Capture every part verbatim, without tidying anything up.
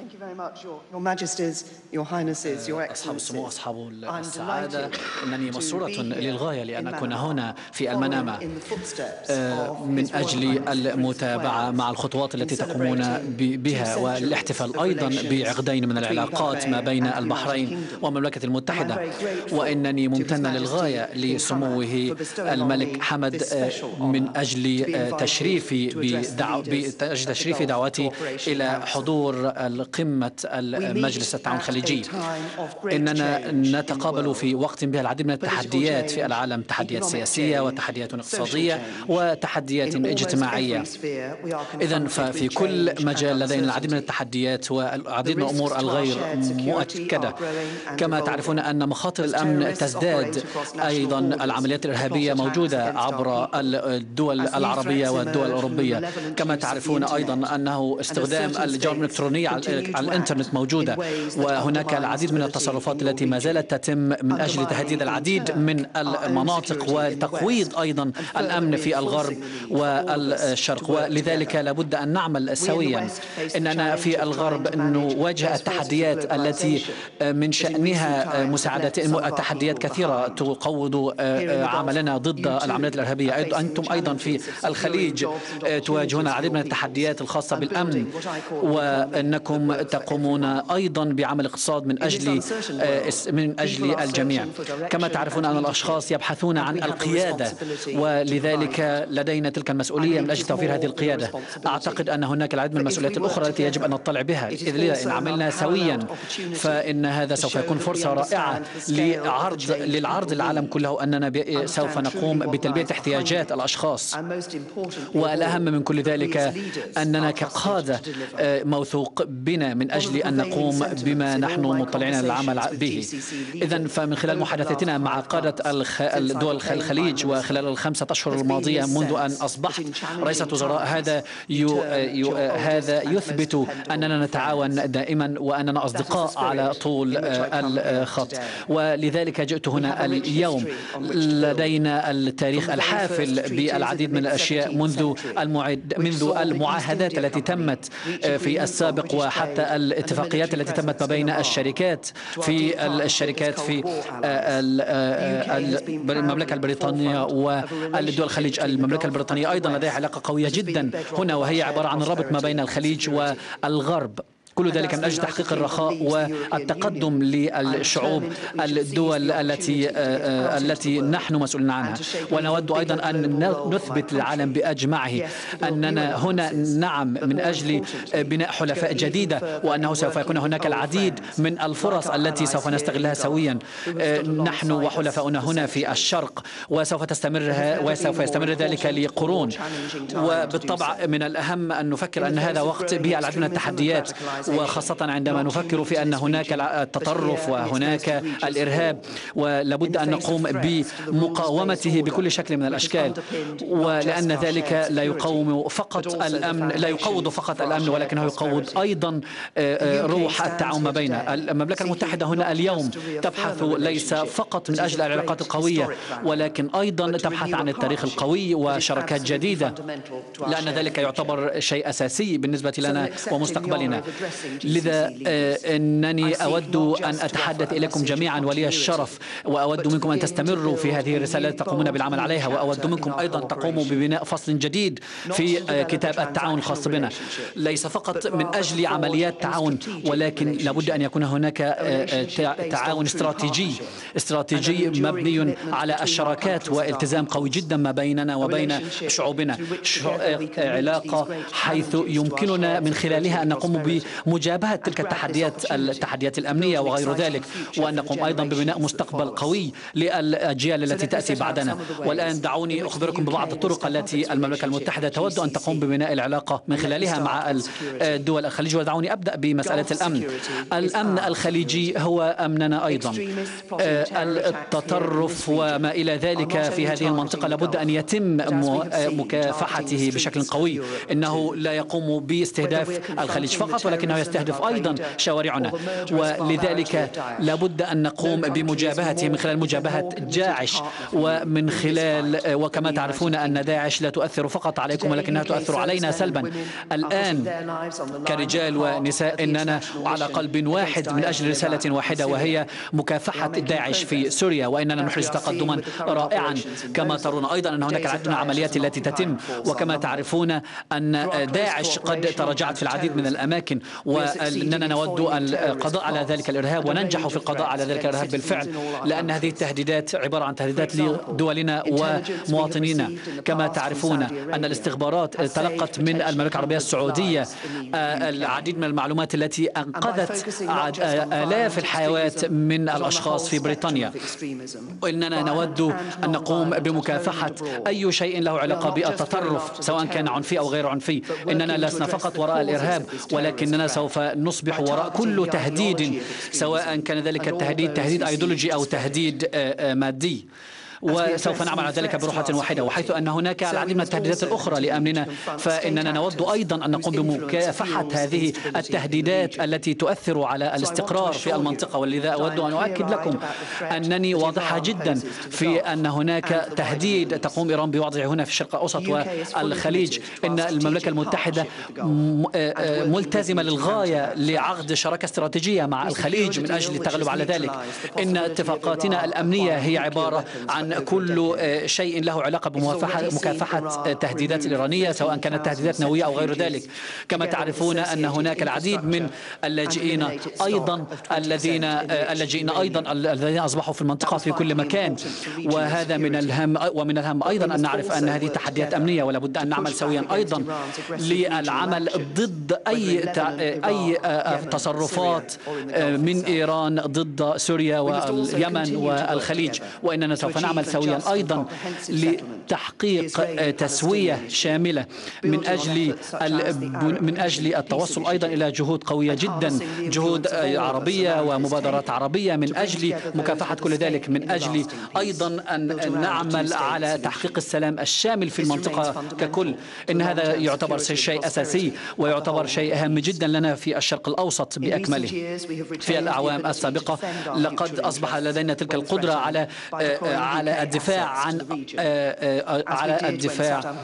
Thank you very much, your, your Majesties, your Highnesses, your Excellencies. سمو أصحاب السعادة، أنني مسرورة للغاية لأن أكون هنا في المنامة من أجل المتابعة مع الخطوات التي تقومون بها والاحتفال أيضا بعقدين من العلاقات ما بين البحرين والمملكة المتحدة، وإنني ممتنة للغاية لسموه الملك حمد من أجل تشريفي بتشريف دعوتي إلى حضور قمة المجلس التعاون الخليجي. إننا نتقابل في وقت به العديد من التحديات في العالم، تحديات سياسية وتحديات اقتصادية وتحديات اجتماعية. إذن ففي كل مجال لدينا العديد من التحديات والعديد من الأمور الغير مؤكدة. كما تعرفون أن مخاطر الأمن تزداد، أيضا العمليات الإرهابية موجودة عبر الدول العربية والدول الأوروبية. كما تعرفون أيضا أنه استخدام الجرائم الإلكترونية على الإنترنت موجودة، وهناك العديد من التصرفات التي ما زالت تتم من أجل تهديد العديد من المناطق وتقويض أيضا الأمن في الغرب والشرق، ولذلك لابد أن نعمل سويا. إننا في الغرب نواجه التحديات التي من شأنها مساعدة، تحديات كثيرة تقوض عملنا ضد العمليات الإرهابية. أنتم أيضا في الخليج تواجهون العديد من التحديات الخاصة بالأمن، وأنكم تقومون أيضا بعمل اقتصاد من أجل من أجل الجميع. كما تعرفون أن الأشخاص يبحثون عن القيادة، ولذلك لدينا تلك المسؤولية من أجل توفير هذه القيادة. أعتقد أن هناك العديد من المسؤوليات الأخرى التي يجب أن نطلع بها، إذ إن عملنا سويا فإن هذا سوف يكون فرصة رائعة لعرض للعرض العالم كله أننا سوف نقوم بتلبية احتياجات الأشخاص، والأهم من كل ذلك أننا كقادة موثوق بنا من أجل أن نقوم بما نحن مطلعين للعمل به. إذن فمن خلال محادثتنا مع قادة الدول الخليج وخلال الخمسة أشهر الماضية منذ أن أصبحت رئيسة وزراء، هذا هذا يثبت أننا نتعاون دائما وأننا أصدقاء على طول الخط، ولذلك جئت هنا اليوم. لدينا التاريخ الحافل بالعديد من الأشياء منذ المعد منذ المعاهدات التي تمت في السابق، وحتى الاتفاقيات التي تمت ما بين الشركات في الشركات في المملكة البريطانية والدول الخليج. المملكة البريطانية أيضا لديها علاقة قوية جدا هنا، وهي عبارة عن الربط ما بين الخليج والغرب. كل ذلك من أجل تحقيق الرخاء والتقدم للشعوب الدول التي التي نحن مسؤولين عنها. ونود أيضا أن نثبت للعالم بأجمعه أننا هنا، نعم، من أجل بناء حلفاء جديدة، وأنه سوف يكون هناك العديد من الفرص التي سوف نستغلها سويا نحن وحلفاؤنا هنا في الشرق، وسوف تستمرها وسوف يستمر ذلك لقرون. وبالطبع من الأهم أن نفكر أن هذا وقت به العديد من التحديات، وخاصة عندما نفكر في أن هناك التطرف وهناك الإرهاب، ولابد أن نقوم بمقاومته بكل شكل من الأشكال، ولأن ذلك لا يقوم فقط الأمن لا يقوض فقط الأمن ولكنه يقوض أيضا روح التعاون ما بيننا. المملكة المتحدة هنا اليوم تبحث ليس فقط من أجل العلاقات القوية، ولكن أيضا تبحث عن التاريخ القوي وشراكات جديدة، لأن ذلك يعتبر شيء أساسي بالنسبة لنا ومستقبلنا. لذا أنني أود أن أتحدث إليكم جميعا، ولي الشرف، وأود منكم أن تستمروا في هذه الرسالة تقومون بالعمل عليها، وأود منكم أيضا تقوموا ببناء فصل جديد في كتاب التعاون الخاص بنا، ليس فقط من أجل عمليات تعاون، ولكن لابد أن يكون هناك تعاون استراتيجي استراتيجي مبني على الشراكات والتزام قوي جدا ما بيننا وبين شعوبنا، علاقة حيث يمكننا من خلالها أن نقوم ب مجابهة تلك التحديات التحديات الأمنية وغير ذلك، وأن نقوم أيضا ببناء مستقبل قوي للأجيال التي تأتي بعدنا. والآن دعوني أخبركم ببعض الطرق التي المملكة المتحدة تود أن تقوم ببناء العلاقة من خلالها مع الدول الخليج، ودعوني أبدأ بمسألة الأمن. الأمن الخليجي هو أمننا أيضا. التطرف وما إلى ذلك في هذه المنطقة لابد أن يتم مكافحته بشكل قوي. إنه لا يقوم باستهداف الخليج فقط، ولكن لأنه يستهدف أيضا شوارعنا، ولذلك لابد أن نقوم بمجابهته من خلال مجابهة داعش، ومن خلال وكما تعرفون أن داعش لا تؤثر فقط عليكم ولكنها تؤثر علينا سلبا. الآن كرجال ونساء إننا على قلب واحد من أجل رسالة واحدة وهي مكافحة داعش في سوريا، وإننا نحرز تقدما رائعا. كما ترون أيضا أن هناك العديد من العمليات التي تتم، وكما تعرفون أن داعش قد تراجعت في العديد من الأماكن، وأننا نود القضاء على ذلك الإرهاب وننجح في القضاء على ذلك الإرهاب بالفعل، لأن هذه التهديدات عبارة عن تهديدات لدولنا ومواطنينا. كما تعرفون أن الاستخبارات تلقت من المملكة العربية السعودية العديد من المعلومات التي أنقذت آلاف الحيوات من الأشخاص في بريطانيا. وإننا نود أن نقوم بمكافحة أي شيء له علاقة بالتطرف سواء كان عنفي أو غير عنفي. إننا لسنا فقط وراء الإرهاب، ولكننا سوف نصبح وراء كل تهديد سواء كان ذلك التهديد تهديد أيديولوجي أو تهديد مادي، وسوف نعمل على ذلك بروحة واحدة. وحيث أن هناك العديد من التهديدات الأخرى لأمننا، فإننا نود أيضا أن نقوم بمكافحة هذه التهديدات التي تؤثر على الاستقرار في المنطقة. ولذا أود أن أؤكد لكم أنني واضحة جدا في أن هناك تهديد تقوم إيران بوضعه هنا في الشرق الأوسط والخليج. إن المملكة المتحدة ملتزمة للغاية لعقد شراكة استراتيجية مع الخليج من أجل التغلب على ذلك. إن اتفاقاتنا الأمنية هي عبارة عن كل شيء له علاقة بمكافحة التهديدات الإيرانية سواء كانت تهديدات نووية أو غير ذلك. كما تعرفون أن هناك العديد من اللاجئين أيضا الذين اللاجئين أيضا الذين أصبحوا في المنطقة في كل مكان، وهذا من الهم ومن الهم أيضا أن نعرف أن هذه تحديات أمنية، ولا بد أن نعمل سويا أيضا للعمل ضد أي أي تصرفات من إيران ضد سوريا واليمن والخليج، وإننا سوف نعمل سويا أيضا لتحقيق تسوية شاملة من أجل من أجل التوصل أيضا إلى جهود قوية جدا، جهود عربية ومبادرات عربية من أجل مكافحة كل ذلك، من أجل أيضا أن نعمل على تحقيق السلام الشامل في المنطقة ككل. إن هذا يعتبر شيء أساسي ويعتبر شيء هام جدا لنا في الشرق الأوسط بأكمله. في الأعوام السابقة لقد أصبح لدينا تلك القدرة على على الدفاع عن على الدفاع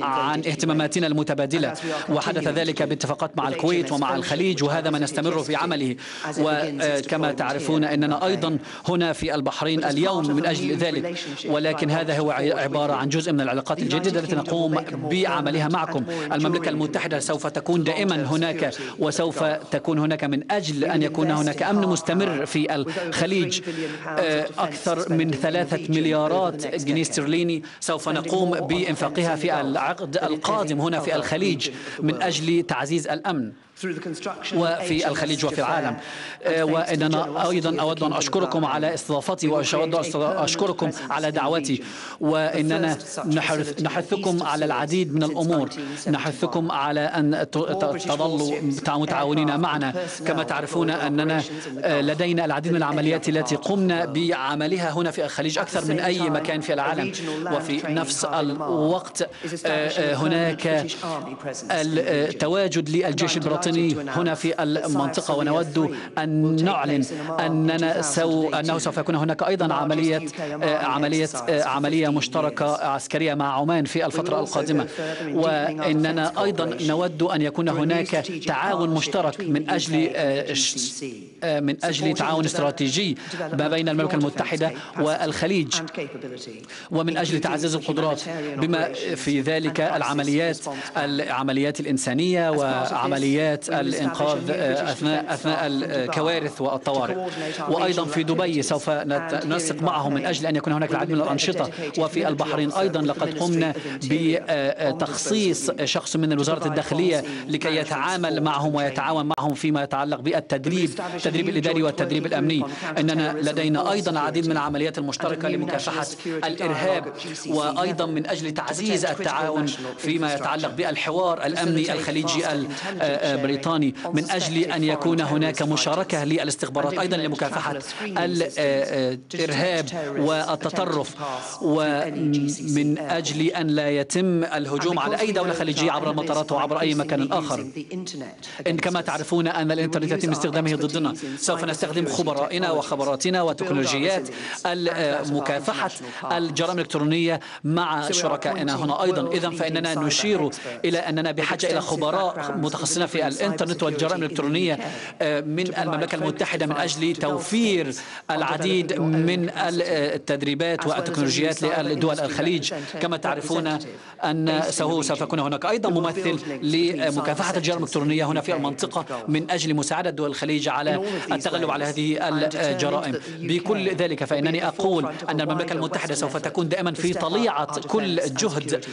عن اهتماماتنا المتبادلة، وحدث ذلك باتفاقات مع الكويت ومع الخليج، وهذا ما نستمر في عمله. وكما تعرفون أننا أيضا هنا في البحرين اليوم من أجل ذلك، ولكن هذا هو عبارة عن جزء من العلاقات الجديدة التي نقوم بعملها معكم. المملكة المتحدة سوف تكون دائما هناك، وسوف تكون هناك من أجل أن يكون هناك أمن مستمر في الخليج. أكثر من ثلاثة مليارات جنيه استرليني سوف نقوم بإنفاقها في العقد القادم هنا في الخليج من أجل تعزيز الأمن وفي الخليج وفي العالم. وإننا أيضا أود أن أشكركم على استضافتي وأود أن أشكركم على دعوتي، وإننا نحث نحثكم على العديد من الأمور، نحثكم على أن تظلوا متعاونين معنا. كما تعرفون أننا لدينا العديد من العمليات التي قمنا بعملها هنا في الخليج أكثر من أي مكان في العالم، وفي نفس الوقت هناك التواجد للجيش البريطاني هنا في المنطقة، ونود أن نعلن أننا سو أنه سوف يكون هناك أيضا عملية عملية عملية مشتركة عسكرية مع عمان في الفترة القادمة، وإننا أيضا نود أن يكون هناك تعاون مشترك من أجل من أجل تعاون استراتيجي ما بين المملكة المتحدة والخليج، ومن أجل تعزيز القدرات بما في ذلك العمليات العمليات الإنسانية وعمليات الإنقاذ أثناء أثناء الكوارث والطوارئ. وأيضا في دبي سوف ننسق معهم من أجل أن يكون هناك العديد من الأنشطة. وفي البحرين أيضا لقد قمنا بتخصيص شخص من وزارة الداخلية لكي يتعامل معهم ويتعاون معهم فيما يتعلق بالتدريب التدريب الإداري والتدريب الأمني. إننا لدينا أيضا العديد من العمليات المشتركة لمكافحة الإرهاب، وأيضا من أجل تعزيز التعاون فيما يتعلق بالحوار الأمني الخليجي البريطاني من أجل أن يكون هناك مشاركة للاستخبارات أيضا لمكافحة الإرهاب والتطرف، ومن أجل أن لا يتم الهجوم على أي دولة خليجية عبر المطارات وعبر أي مكان آخر. إن كما تعرفون أن الإنترنت يتم استخدامه ضدنا، سوف نستخدم خبرائنا وخبراتنا وتكنولوجيات مكافحة الجرائم الإلكترونية مع شركائنا هنا أيضا. إذن فإننا نشير إلى أننا بحاجة إلى خبراء متخصصين في الإنترنت والجرائم الإلكترونية من المملكة المتحدة من أجل توفير العديد من التدريبات والتكنولوجيات لدول الخليج. كما تعرفون أن سوف يكون هناك أيضا ممثل لمكافحة الجرائم الإلكترونية هنا في المنطقة من أجل مساعدة دول الخليج على التغلب على هذه الجرائم. بكل ذلك فإنني أقول أن المملكة المتحدة سوف تكون دائما في طليعة كل جهد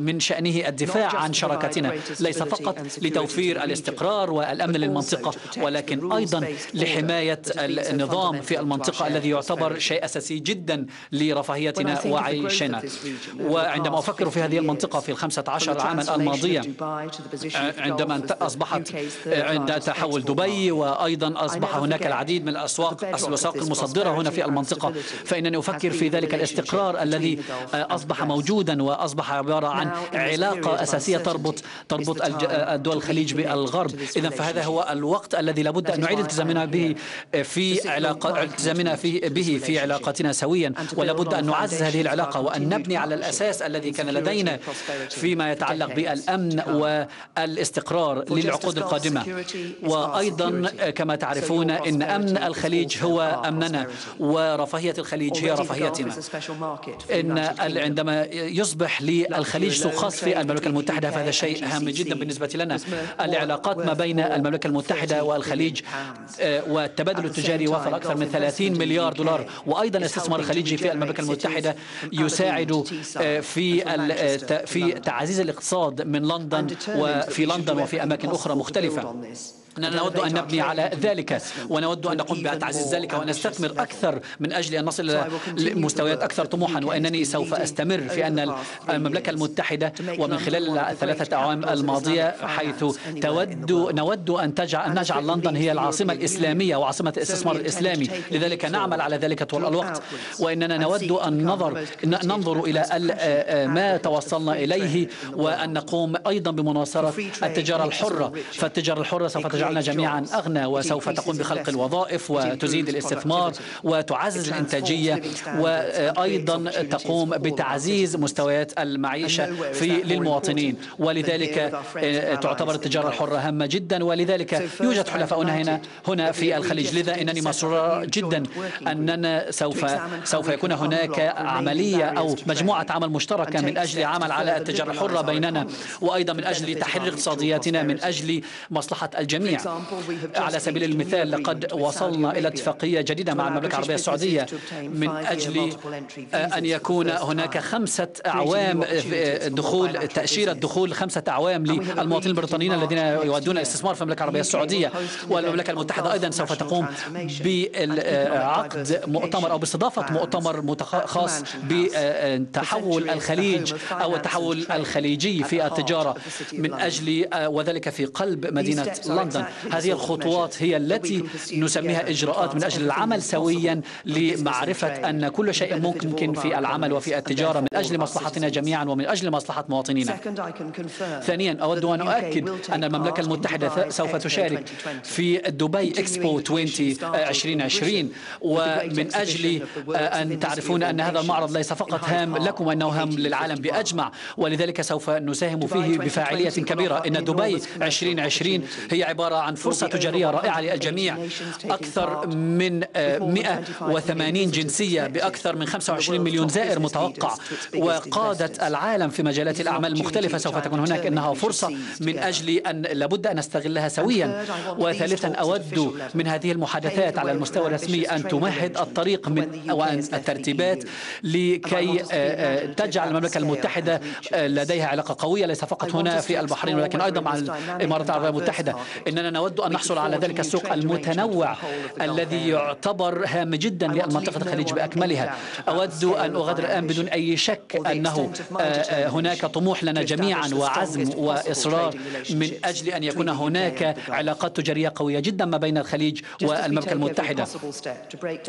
من شأنه الدفاع عن شراكتنا، ليس فقط لتوفير الاستقرار والأمن للمنطقة، ولكن أيضا لحماية النظام في المنطقة الذي يعتبر شيء أساسي جدا لرفاهيتنا وعيشنا. وعندما أفكر في هذه المنطقة في الخمسة عشر عاما الماضية، عندما أصبحت عند تحول دبي وأيضا أصبح هناك العديد من الأسواق الأسواق المصدرة هنا في المنطقة، فإنني أفكر في ذلك الاستقرار الذي أصبح موجودا وأصبح عبارة عن علاقة أساسية تربط تربط دول الخليج بالغرب. إذن فهذا هو الوقت الذي لابد أن نعيد التزامنا به في علاقة التزامنا في به في علاقتنا سويا، ولابد أن نعزز هذه العلاقة وأن نبني على الأساس الذي كان لدينا فيما يتعلق بالأمن والاستقرار للعقود القادمة. وأيضا كما تعرفون إن أمن الخليج هو أمننا ورفاهية الخليج هي رفاهيتنا. إن عندما يصبح للخليج سوق خاص في المملكة المتحدة فهذا شيء هام جدا بالنسبة لنا. العلاقات ما بين المملكة المتحدة والخليج والتبادل التجاري وفر أكثر من ثلاثين مليار دولار، وأيضا الاستثمار الخليجي في المملكة المتحدة يساعد في في تعزيز الاقتصاد من لندن وفي لندن وفي أماكن أخرى مختلفة. نود أن نبني على ذلك ونود أن نقوم بتعزيز ذلك وأن نستثمر أكثر من أجل أن نصل إلى مستويات أكثر طموحا. وأنني سوف أستمر في أن المملكة المتحدة ومن خلال الثلاثة أعوام الماضية حيث تود نود أن تجعل نجعل لندن هي العاصمة الإسلامية وعاصمة الاستثمار الإسلامي، لذلك نعمل على ذلك طول الوقت. وإننا نود أن ننظر ننظر إلى ما توصلنا إليه وأن نقوم أيضا بمناصرة التجارة الحرة، فالتجارة الحرة سوف تجعل جعلنا جميعا أغنى وسوف تقوم بخلق الوظائف وتزيد الاستثمار وتعزز الإنتاجية وأيضا تقوم بتعزيز مستويات المعيشة في للمواطنين. ولذلك تعتبر التجارة الحرة هامة جدا، ولذلك يوجد حلفاؤنا هنا هنا في الخليج. لذا إنني مسرورة جدا أننا سوف سوف يكون هناك عملية أو مجموعة عمل مشتركة من أجل عمل على التجارة الحرة بيننا، وأيضا من أجل تحرير اقتصادياتنا من أجل مصلحة الجميع. على سبيل المثال لقد وصلنا إلى اتفاقية جديدة مع المملكة العربية السعودية من أجل أن يكون هناك خمسة أعوام دخول تأشيرة دخول خمسة أعوام للمواطنين البريطانيين الذين يودون الاستثمار في المملكة العربية السعودية. والمملكة المتحدة أيضا سوف تقوم بعقد مؤتمر أو باستضافة مؤتمر خاص بتحول الخليج أو التحول الخليجي في التجارة من أجل وذلك في قلب مدينة لندن. هذه الخطوات هي التي نسميها إجراءات من أجل العمل سويا لمعرفة أن كل شيء ممكن في العمل وفي التجارة من أجل مصلحتنا جميعا ومن أجل مصلحة مواطنينا. ثانيا أود أن أؤكد أن المملكة المتحدة سوف تشارك في دبي إكسبو عشرين عشرين، ومن أجل أن تعرفون أن هذا المعرض ليس فقط هام لكم وأنه هام للعالم بأجمع، ولذلك سوف نساهم فيه بفاعلية كبيرة. إن دبي عشرين عشرين هي عبارة عن فرصة تجارية رائعة للجميع. أكثر من مئة وثمانين جنسية بأكثر من خمسة وعشرين مليون زائر متوقع، وقادة العالم في مجالات الأعمال المختلفة سوف تكون هناك. إنها فرصة من أجل أن لابد أن نستغلها سويا. وثالثا أود من هذه المحادثات على المستوى الرسمي أن تمهد الطريق من الترتيبات لكي تجعل المملكة المتحدة لديها علاقة قوية ليس فقط هنا في البحرين ولكن أيضا مع الإمارات العربية المتحدة. وإننا نود أن نحصل على ذلك السوق المتنوع الذي يعتبر هام جدا لمنطقة الخليج بأكملها. أود أن أغادر الآن بدون أي شك أنه هناك طموح لنا جميعا وعزم وإصرار من أجل أن يكون هناك علاقات تجارية قوية جدا ما بين الخليج والمملكة المتحدة.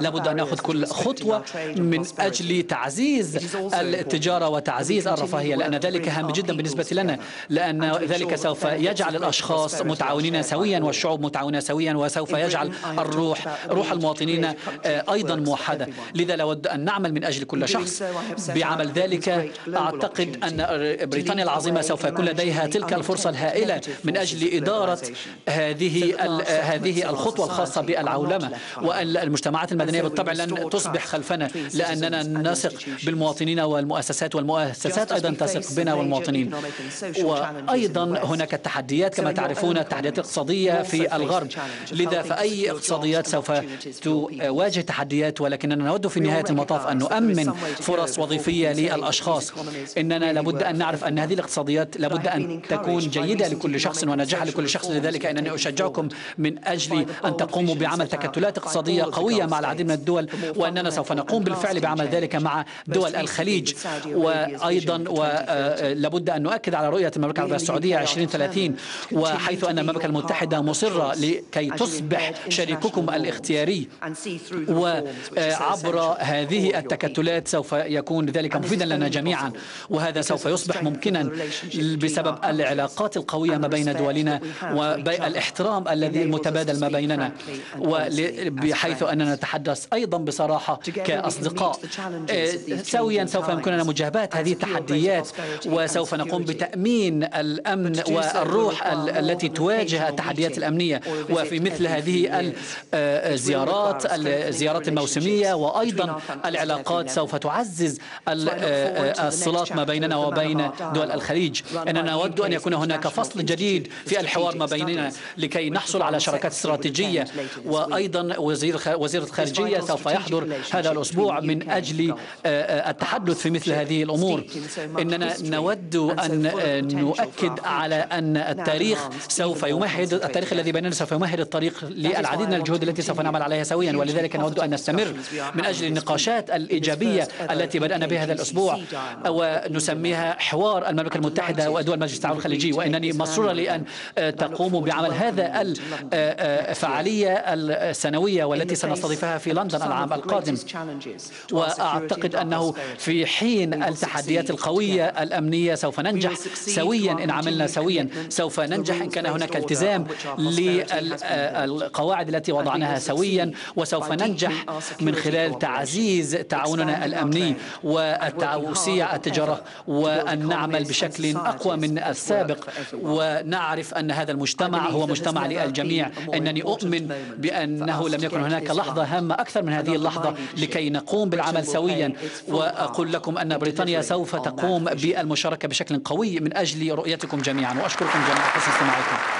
لابد أن نأخذ كل خطوة من أجل تعزيز التجارة وتعزيز الرفاهية، لأن ذلك هام جدا بالنسبة لنا، لأن ذلك سوف يجعل الأشخاص متعاونين سويا والشعوب متعاونة سويا، وسوف يجعل الروح روح المواطنين أيضا موحدة. لذا لابد أن نعمل من أجل كل شخص بعمل ذلك. أعتقد أن بريطانيا العظيمة سوف يكون لديها تلك الفرصة الهائلة من أجل إدارة هذه هذه الخطوة الخاصة بالعولمة، والمجتمعات المدنية بالطبع لن تصبح خلفنا، لأننا نثق بالمواطنين والمؤسسات، والمؤسسات أيضا تثق بنا والمواطنين. وأيضا هناك التحديات كما تعرفون، التحديات الاقتصادية في الغرب، لذا فأي اقتصاديات سوف تواجه تحديات، ولكننا نود في نهاية المطاف أن نؤمن فرص وظيفية للأشخاص. إننا لابد أن نعرف أن هذه الاقتصاديات لابد أن تكون جيدة لكل شخص وناجحة لكل شخص. لذلك أنني أشجعكم من أجل أن تقوموا بعمل تكتلات اقتصادية قوية مع العديد من الدول، وأننا سوف نقوم بالفعل بعمل ذلك مع دول الخليج. وأيضا ولابد أن نؤكد على رؤية المملكة العربية السعودية عشرين ثلاثين، وحيث أن المملكة المتحدة مصرة لكي تصبح شريككم الاختياري، وعبر هذه التكتلات سوف يكون ذلك مفيدا لنا جميعا، وهذا سوف يصبح ممكنا بسبب العلاقات القوية ما بين دولنا والاحترام الذي المتبادل ما بيننا، وبحيث أننا نتحدث أيضا بصراحة كأصدقاء. سويا سوف يمكننا مجابهة هذه التحديات، وسوف نقوم بتأمين الأمن والروح التي تواجه التحديات الأمنية، وفي مثل هذه الزيارات الزيارات الموسمية، وأيضا العلاقات سوف تعزز الصلات ما بيننا وبين دول الخليج. أننا نود أن يكون هناك فصل جديد في الحوار ما بيننا لكي نحصل على شراكات استراتيجية، وأيضا وزير وزير الخارجية سوف يحضر هذا الأسبوع من أجل التحدث في مثل هذه الأمور. إننا نود أن نؤكد على أن التاريخ سوف يمهد التاريخ الذي بيننا سوف يمهد الطريق للعديد من الجهود التي سوف نعمل عليها سويا، ولذلك نود أن نستمر من أجل النقاشات الإيجابية التي بدأنا بها هذا الأسبوع، ونسميها حوار المملكة المتحدة ودول مجلس التعاون الخليجي. وإنني مسرورة لأن تقوموا بعمل هذا الفعالية السنوية والتي سنستضيفها في لندن العام القادم، وأعتقد أنه في حين التحديات القوية الأمنية سوف ننجح سويا إن عملنا سويا، سوف ننجح إن كان هناك التزام للقواعد التي وضعناها سويا، وسوف ننجح من خلال تعزيز تعاوننا الأمني وتوسيع التجارة، وأن نعمل بشكل أقوى من السابق، ونعرف أن هذا المجتمع هو مجتمع للجميع. إنني أؤمن بأنه لم يكن هناك لحظة هامة أكثر من هذه اللحظة لكي نقوم بالعمل سويا، وأقول لكم أن بريطانيا سوف تقوم بالمشاركة بشكل قوي من أجل رؤيتكم جميعا، وأشكركم جميعا حسن استماعكم.